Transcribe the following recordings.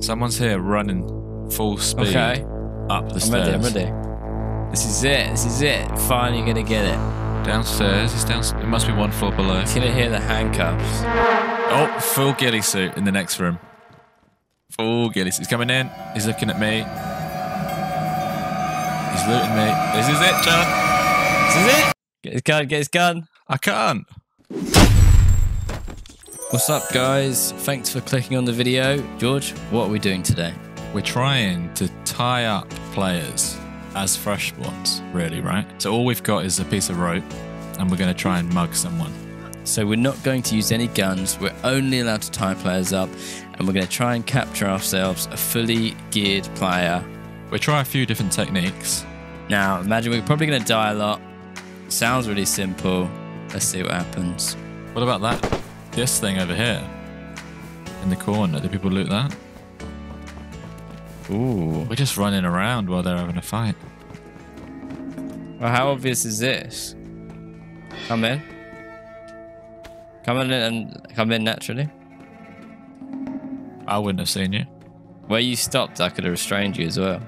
Someone's here running full speed up the stairs. I'm ready. This is it. This is it. Finally gonna get it. Downstairs. It's downstairs. It must be one floor below. He's gonna hear the handcuffs. Oh, full ghillie suit in the next room. Full ghillie suit. He's coming in. He's looking at me. He's looting me. This is it, John. This is it. Get his gun. Get his gun. I can't. What's up, guys? Thanks for clicking on the video. George, what are we doing today? We're trying to tie up players as fresh ones, really, right? So all we've got is a piece of rope, and we're going to try and mug someone. So we're not going to use any guns. We're only allowed to tie players up, and we're going to try and capture ourselves a fully geared player. We'll try a few different techniques. Now, imagine we're probably going to die a lot. Sounds really simple. Let's see what happens. What about that? This thing over here, in the corner. Do people loot that? Ooh. We're just running around while they're having a fight. Well, how obvious is this? Come in. Come in and come in naturally. I wouldn't have seen you. Where you stopped, I could have restrained you as well.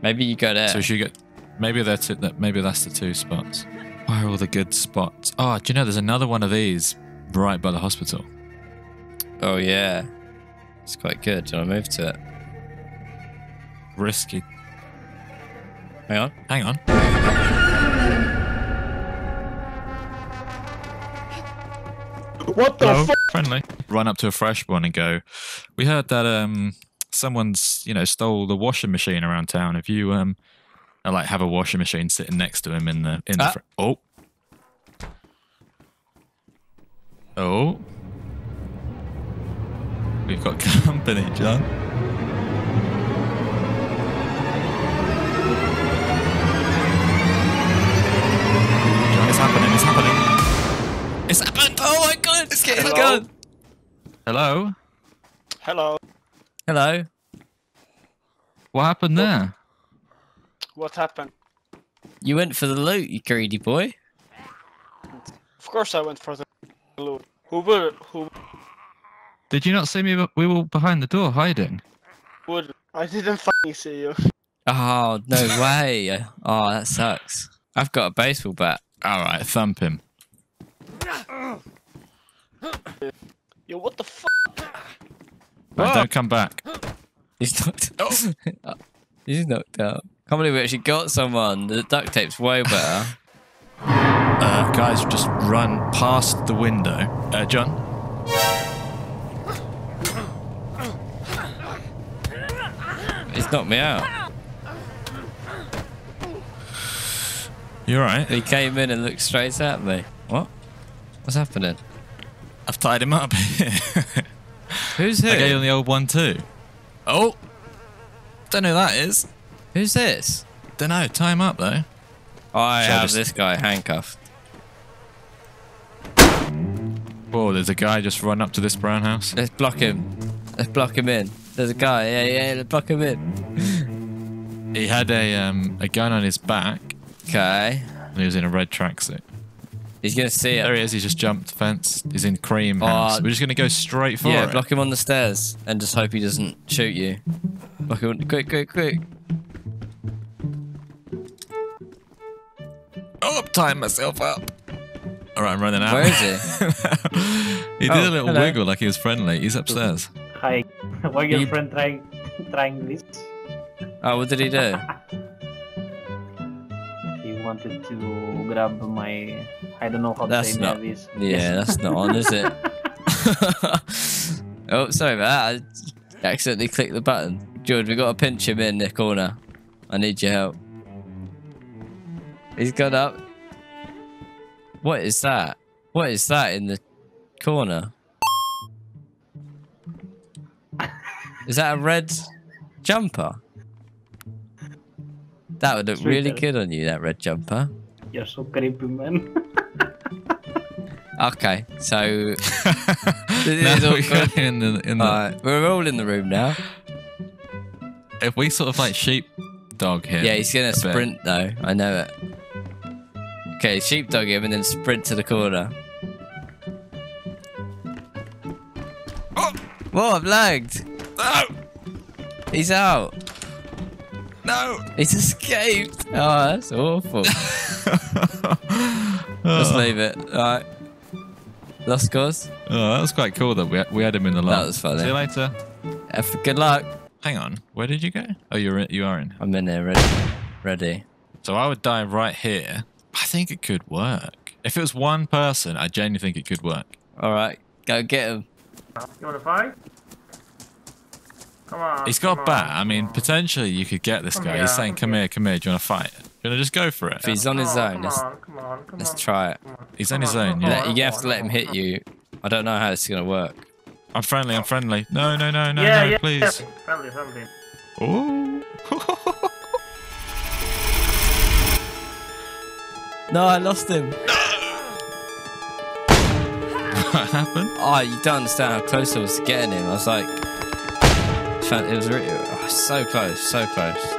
Maybe you go there. So should you get? Maybe that's it. Maybe that's the two spots. Where are all the good spots? Oh, do you know there's another one of these? Right by the hospital. Oh, yeah. It's quite good. Do you want to move to it? Risky. Hang on. Hang on. What the f***? Friendly. Run up to a fresh one and go, we heard that someone's, you know, stole the washing machine around town. If you like have a washing machine sitting next to him in the... Oh. Oh, we've got company, John. It's happening, it's happening. It's happened! Oh my god, it's getting gone! Hello? Hello? Hello? What happened there? What happened? You went for the loot, you greedy boy. Of course I went for the loot. Who? Did you not see me? We were behind the door hiding. I didn't fucking see you. Oh, no way. Oh, that sucks. I've got a baseball bat. Alright, thump him. Yo, what the fuck? Right, don't come back. He's knocked out. He's knocked out. Can't believe we actually got someone. The duct tape's way better. Guys, just run past the window. John? He's knocked me out. You alright? He came in and looked straight at me. What? What's happening? I've tied him up. Who's here? I gave him the old one too. Oh! Don't know who that is. Who's this? Don't know. Tie him up though. I have this guy handcuffed. Whoa, there's a guy just run up to this brown house. Let's block him. Let's block him in. There's a guy. Yeah, let's block him in. He had a gun on his back. Okay. And he was in a red tracksuit. He's going to see it. There he is. He's just jumped the fence. He's in cream house. We're just going to go straight for it. Yeah, block him on the stairs and just hope he doesn't shoot you. Block him. Quick, quick, quick. Oh, I'm tying myself up. All right, I'm running out. Where is he? He did a little wiggle like he was friendly. He's upstairs. Hi. Why your friend trying this? Oh, what did he do? He wanted to grab my... I don't know how to say this. Yeah, that's not on, is it? Oh, sorry about that. I accidentally clicked the button. George, we've got to pinch him in the corner. I need your help. He's got up. What is that? What is that in the corner? Is that a red jumper? That would look really good on you, that red jumper. You're so creepy, man. Okay, so... we're all in the room now. If we sort of like sheepdog here... Yeah, he's going to sprint though. I know it. Okay, sheepdog him and then sprint to the corner. Oh! Whoa, I've lagged! No! He's out. No! He's escaped. Oh, that's awful. Let's leave it. All right. Lost cause. Oh, that was quite cool that we had him in the lot. That was funny. See you later. Good luck. Hang on. Where did you go? Oh, you are in. I'm in there, ready. So I would dive right here. I think it could work. If it was one person, I genuinely think it could work. All right, go get him. You want to fight? Come on. He's got a bat. I mean, potentially you could get this guy. He's saying, "Come here, come here. Do you want to fight?" Do you want to just go for it? If he's on his own, let's try it. He's on his own. You have to let him hit you. I don't know how this is gonna work. I'm friendly. I'm friendly. No, no, no, no, no, please. Friendly, friendly. Oh. No, I lost him. No! What happened? Oh, you don't understand how close I was to getting him. I was like... It was really, so close, so close.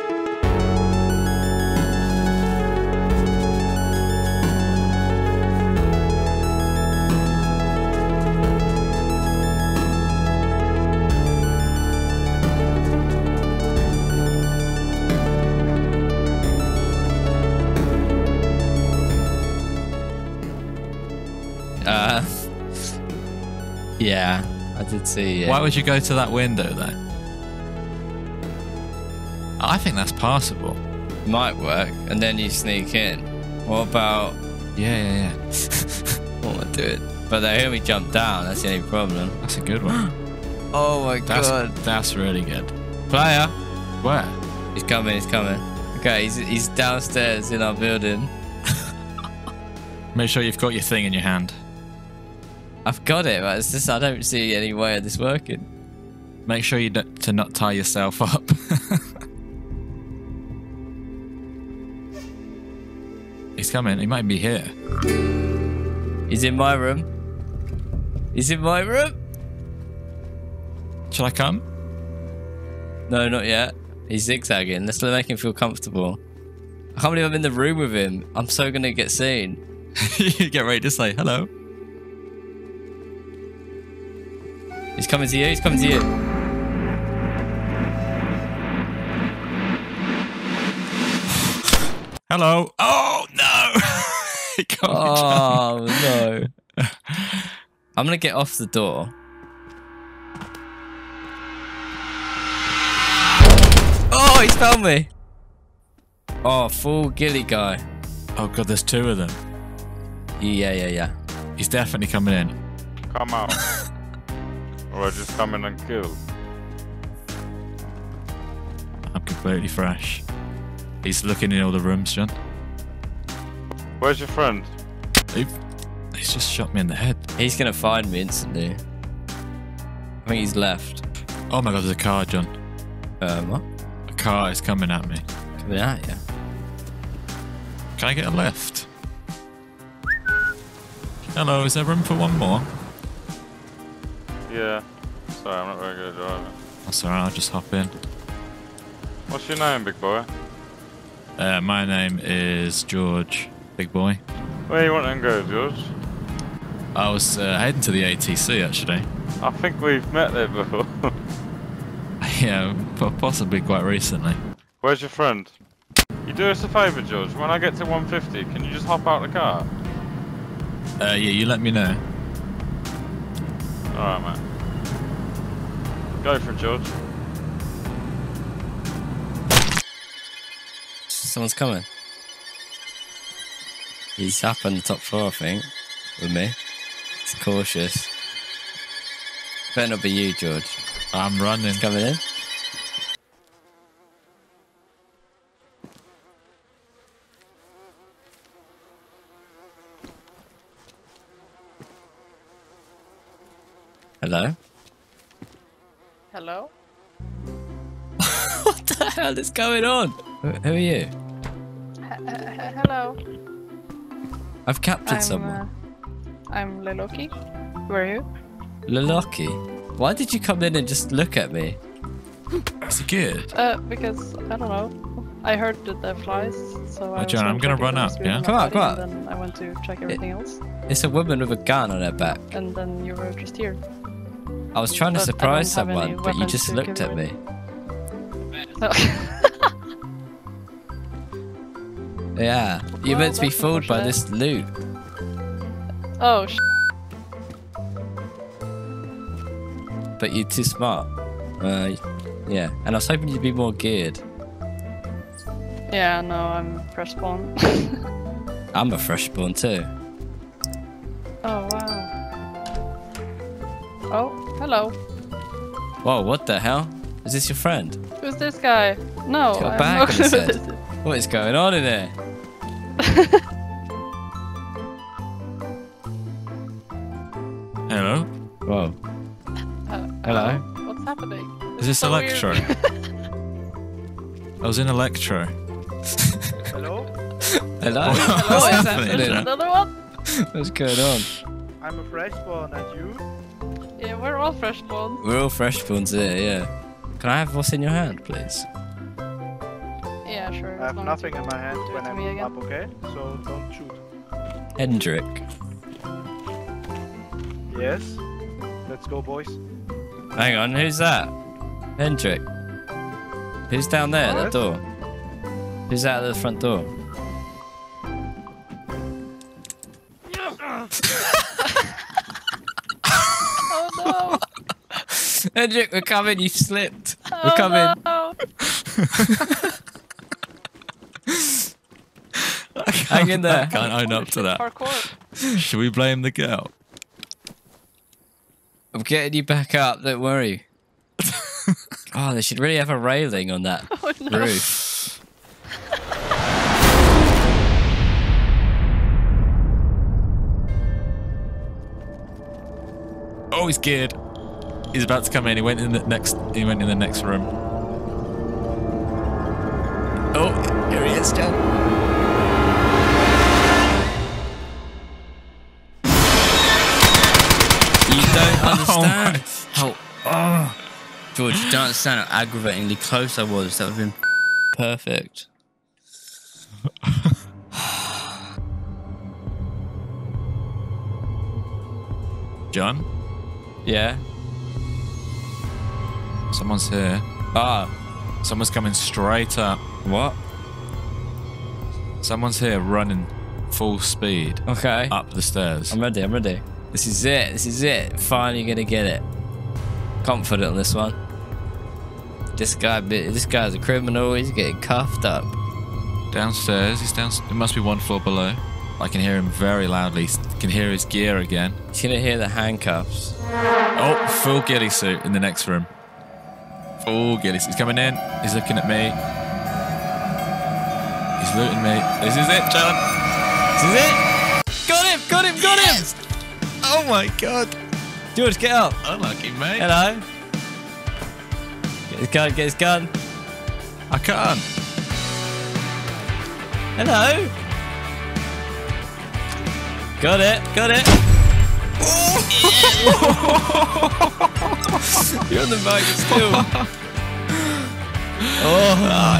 Yeah, I did see it. Why would you go to that window though? I think that's passable. Might work, and then you sneak in. What about... Yeah, yeah, yeah. What would do it? But they hear me jump down, that's the only problem. That's a good one. Oh my god. That's really good. Player! Where? He's coming, he's coming. Okay, he's downstairs in our building. Make sure you've got your thing in your hand. I've got it, but it's just I don't see any way of this working. Make sure you don't, to not tie yourself up. He's coming. He might be here. He's in my room. He's in my room. Shall I come? No, not yet. He's zigzagging. Let's make him feel comfortable. I can't believe I'm in the room with him. I'm so going to get seen. You get ready to say hello. He's coming to you. He's coming to you. Hello. Oh, no. Oh no! I'm gonna get off the door. Oh, he's found me! Oh, full gilly guy. Oh god, there's two of them. Yeah, yeah, yeah. He's definitely coming in. Come out, or I just come in and kill. I'm completely fresh. He's looking in all the rooms, John. Where's your friend? He's just shot me in the head. He's going to find me instantly. I think he's left. Oh my god, there's a car, John. What? A car is coming at me. Coming at you? Can I get a lift? Hello, is there room for one more? Yeah. Sorry, I'm not very good at driving. That's alright, I'll just hop in. What's your name, big boy? My name is George. Big boy. Where you want to go, George? I was heading to the ATC actually. I think we've met there before. Yeah, possibly quite recently. Where's your friend? You do us a favour, George. When I get to 150, can you just hop out of the car? Yeah, you let me know. Alright, mate. Go for it, George. Someone's coming. He's up on the top floor, I think, with me. He's cautious. Better not be you, George. I'm running. He's coming in. Hello? Hello? What the hell is going on? Who are you? Hello. I've captured someone. I'm Leloki. Who are you? Leloki? Why did you come in and just look at me? That's good. Because, I don't know. I heard that there flies, so I John, I'm gonna run up, yeah? Come on, come on. And then I went to check everything else. It's a woman with a gun on her back. And then you were just here. I was trying to surprise someone, but you just looked at me. Yeah, you're meant to be fooled by this loot. Oh, sh**. But you're too smart. Yeah, and I was hoping you'd be more geared. Yeah, no, I'm fresh spawn. I'm a fresh spawn too. Oh, wow. Oh, hello. Whoa, what the hell? Is this your friend? Who's this guy? No, I have no clue. What is going on in there? Hello? Whoa. Hello? What's happening? Is this so Electro? I was in Electro. Hello? Hello? Hello? Is that another one? What's going on? I'm a freshborn, and you? Yeah, we're all freshborns. We're all freshborns here, yeah. Can I have what's in your hand, please? Yeah, sure. I have nothing in my hand when I'm up, okay? So don't shoot. Hendrik. Yes? Let's go, boys. Hang on, who's that? Hendrik. Who's down there at the door? Who's out at the front door? Oh no! Hendrik, we're coming, you slipped. Oh, we're coming. No. Hang in there. I can't own up to that. Parkour. Should we blame the girl? I'm getting you back up, don't worry. Oh, they should really have a railing on that roof. Oh, he's geared. He's about to come in. He went in the next room. Oh, here he is, John. You don't understand. Oh. George, you don't understand how aggravatingly close I was. That would have been perfect. John? Yeah? Someone's here. Ah. Someone's coming straight up. What? Someone's here running full speed. Okay. Up the stairs. I'm ready, I'm ready. This is it, this is it. Finally gonna get it. Confident on this one. This guy's a criminal. He's getting cuffed up. Downstairs. He's down. It must be one floor below. I can hear him very loudly. Can hear his gear again. He's gonna hear the handcuffs. Oh, full ghillie suit in the next room. Full ghillie suit. He's coming in. He's looking at me. He's looting me. This is it, John. This is it. Got him. Got him. Got him. Oh my God. George, get up! Unlucky, mate. Hello. Get his gun, get his gun. I can't. Hello. Got it, got it. Oh. You're on the bike still. Oh, no.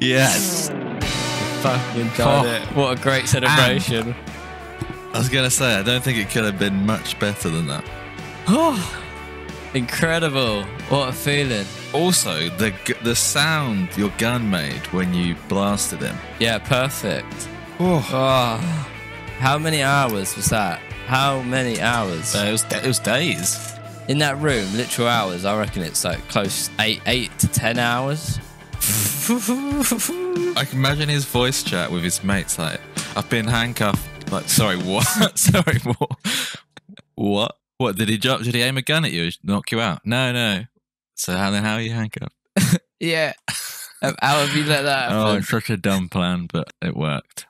Yes. Fucking done it. What a great celebration. I was going to say, I don't think it could have been much better than that. Oh, incredible. What a feeling. Also, the sound your gun made when you blasted him. Yeah, perfect. Oh. Oh. How many hours was that? How many hours? It was days. In that room, literal hours, I reckon it's like close 8 to 10 hours. I can imagine his voice chat with his mates like, I've been handcuffed. Like, sorry, what? Sorry, what? What? What, did he drop? Did he aim a gun at you? Knock you out? No, no. So how are you handcuffed? Yeah. How have you let that happen? Oh, it's such a dumb plan, but it worked.